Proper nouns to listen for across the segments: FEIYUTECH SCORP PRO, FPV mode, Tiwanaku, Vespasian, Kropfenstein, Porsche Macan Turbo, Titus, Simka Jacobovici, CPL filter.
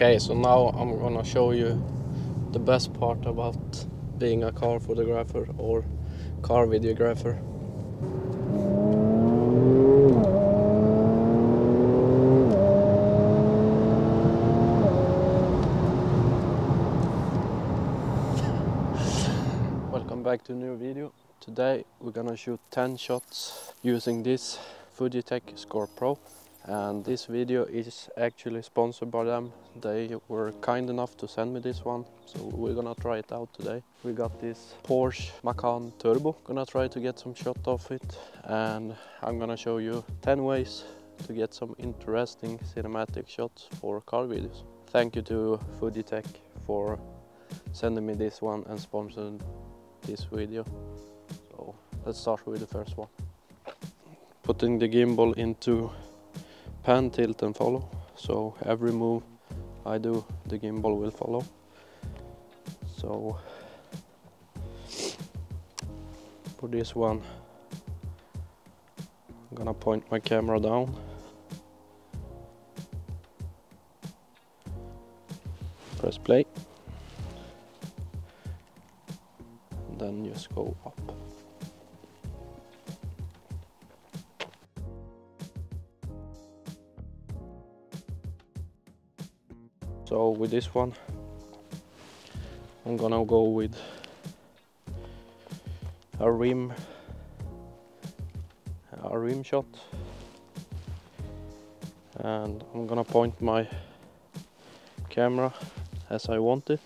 Okay, so now I'm gonna show you the best part about being a car photographer or car videographer. Welcome back to a new video. Today we're gonna shoot 10 shots using this FEIYUTECH SCORP PRO. And this video is actually sponsored by them. They were kind enough to send me this one, so we're gonna try it out today. We got this Porsche Macan Turbo. Gonna try to get some shot of it, and I'm gonna show you 10 ways to get some interesting cinematic shots for car videos. Thank you to FEIYUTECH for sending me this one and sponsoring this video. So let's start with the first one. Putting the gimbal into pan, tilt and follow, so every move I do the gimbal will follow. So for this one I'm gonna point my camera down . Press play and then just go up . So with this one, I'm gonna go with a rim shot, and I'm gonna point my camera as I want it,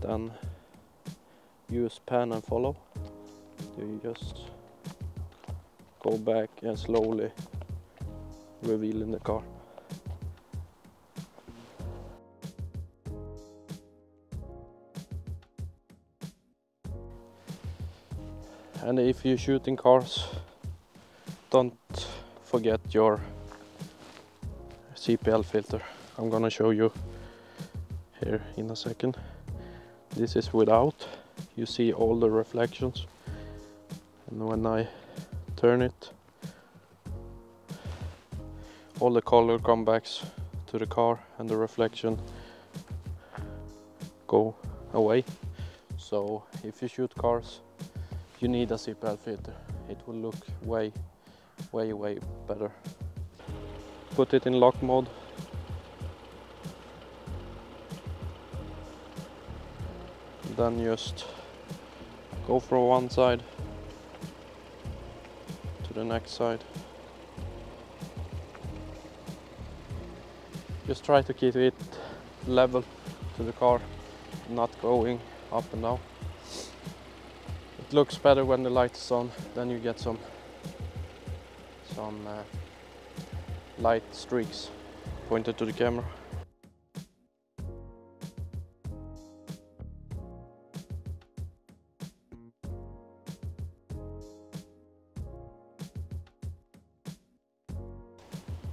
then use pan and follow. You just go back and slowly revealing the car. And if you're shooting cars, don't forget your CPL filter. I'm gonna show you here in a second. This is without. You see all the reflections. And when I turn it, all the color comes back to the car and the reflection go away. So if you shoot cars, you need a CPL filter. It will look way better. Put it in lock mode. Then just go from one side to the next side. Just try to keep it level to the car, not going up and down. It looks better when the light is on, then you get some light streaks pointed to the camera.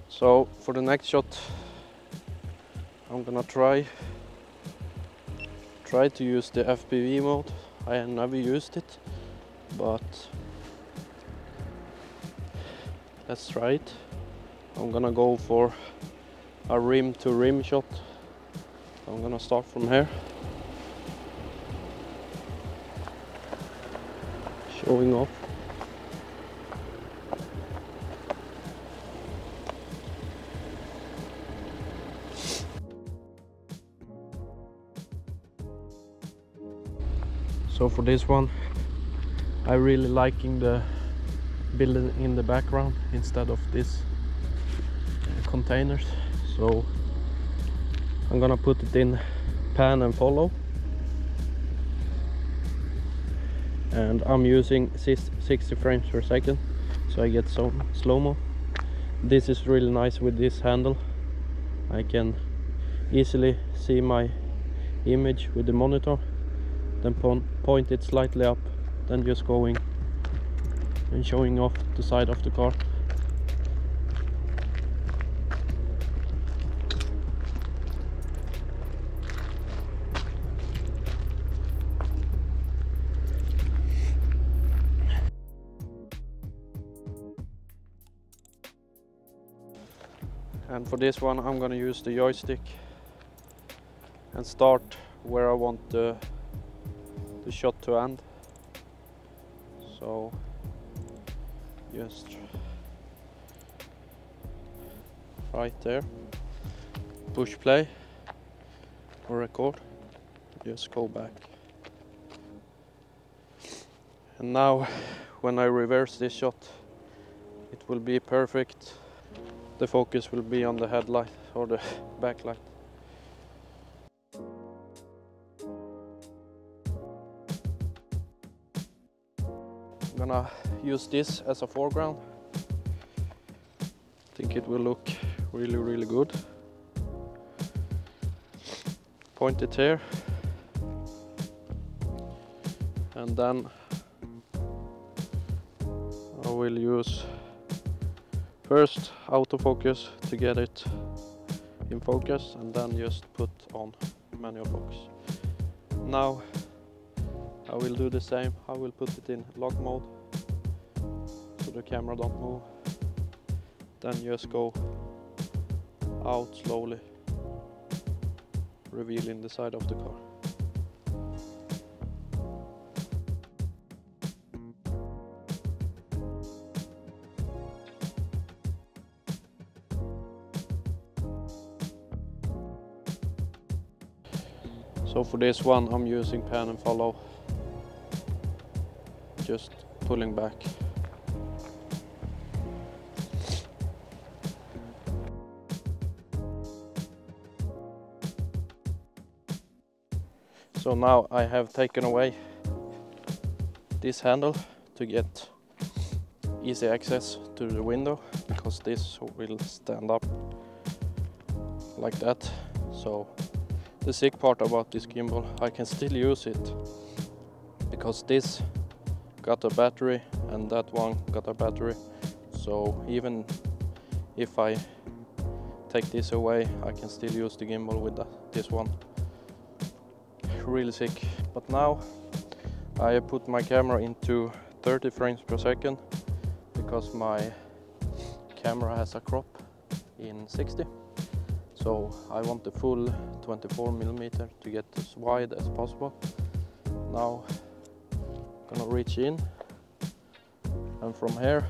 So for the next shot I'm gonna try to use the FPV mode. I have never used it, but let's try it. I'm gonna go for a rim-to-rim shot. I'm gonna start from here, showing off. So for this one, I really liking the building in the background instead of this containers. So I'm gonna put it in pan and follow. And I'm using 60 frames per second, so I get some slow-mo. This is really nice with this handle. I can easily see my image with the monitor. Then point it slightly up, then just going and showing off the side of the car. And for this one I'm gonna use the joystick and start where I want the shot to end. So just right there, push play or record, just go back. And now when I reverse this shot, it will be perfect. The focus will be on the headlight or the backlight. I'm gonna use this as a foreground. I think it will look really, really good. Point it here. And then I will use first autofocus to get it in focus, and then just put on manual focus. Now I will do the same. I will put it in lock mode so the camera don't move. Then just go out slowly, revealing the side of the car. So for this one I'm using pan and follow, just pulling back. So now I have taken away this handle to get easy access to the window, because this will stand up like that. So the sick part about this gimbal, I can still use it, because this got a battery and that one got a battery. So even if I take this away, I can still use the gimbal with this one. Really sick. But now I put my camera into 30 frames per second, because my camera has a crop in 60. So I want the full 24mm to get as wide as possible. Now I'm gonna reach in, and from here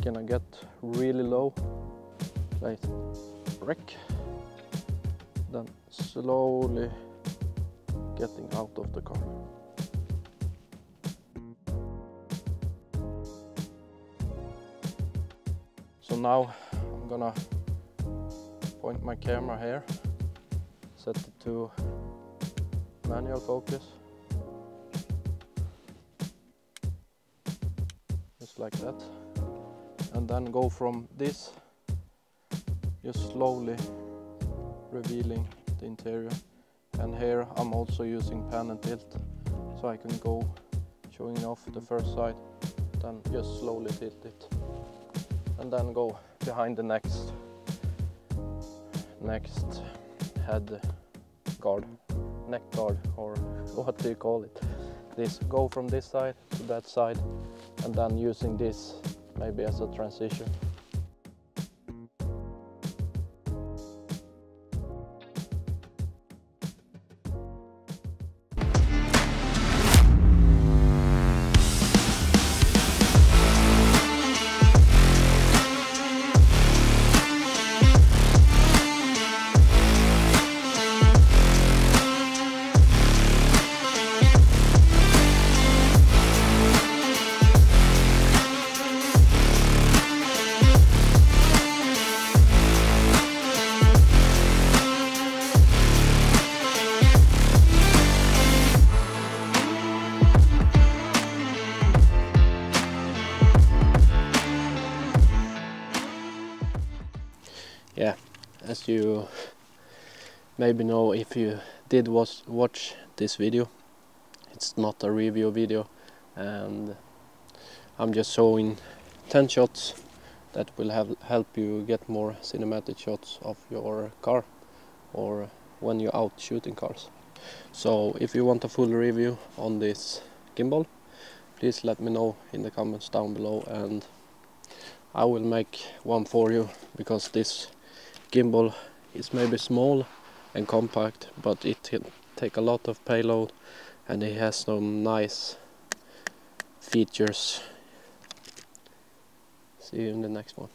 can I get really low, like wreck, then slowly getting out of the car. So now I'm gonna point my camera here, set it to manual focus, just like that, and then go from this, just slowly revealing the interior. And here I'm also using pan and tilt, so I can go showing off the first side, then just slowly tilt it, and then go behind the next head guard, neck guard, or what do you call it. This, go from this side to that side, and then using this maybe as a transition. Yeah, as you maybe know if you did watch this video, it's not a review video, and I'm just showing 10 shots that will help you get more cinematic shots of your car, or when you're out shooting cars. So if you want a full review on this gimbal, please let me know in the comments down below, and I will make one for you, because this gimbal is maybe small and compact, but it can take a lot of payload, and it has some nice features. See you in the next one.